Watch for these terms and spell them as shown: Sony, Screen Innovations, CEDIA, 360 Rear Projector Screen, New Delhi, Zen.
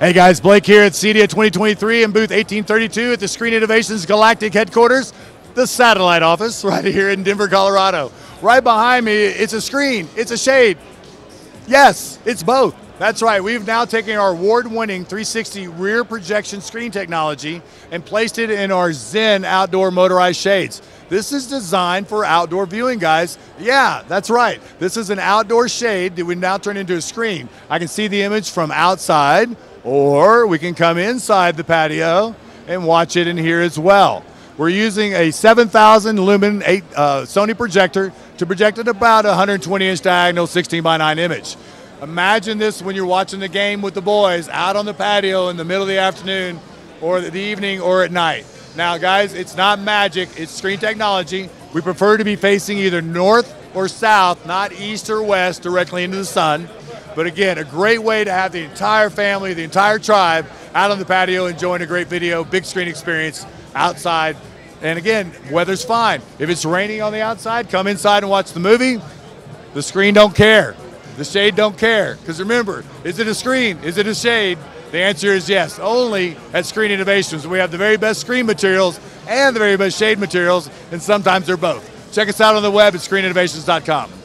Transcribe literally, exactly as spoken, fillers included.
Hey guys, Blake here at CEDIA twenty twenty-three in booth eighteen thirty-two at the Screen Innovations Galactic Headquarters, the satellite office right here in Denver, Colorado. Right behind me, it's a screen, it's a shade. Yes, it's both. That's right, we've now taken our award-winning three sixty rear projection screen technology and placed it in our Zen outdoor motorized shades. This is designed for outdoor viewing, guys. Yeah, that's right. This is an outdoor shade that we now turn into a screen. I can see the image from outside, or we can come inside the patio and watch it in here as well. We're using a seven thousand lumen eight, uh, Sony projector to project at about one hundred twenty inch diagonal sixteen by nine image. Imagine this when you're watching the game with the boys out on the patio in the middle of the afternoon or the evening or at night. Now guys, it's not magic, it's screen technology. We prefer to be facing either north or south, not east or west, directly into the sun. But again, a great way to have the entire family, the entire tribe out on the patio enjoying a great video, big screen experience outside. And again, weather's fine. If it's raining on the outside, come inside and watch the movie. The screen don't care. The shade don't care. Because remember, is it a screen? Is it a shade? The answer is yes. Only at Screen Innovations. We have the very best screen materials and the very best shade materials, and sometimes they're both. Check us out on the web at screen innovations dot com.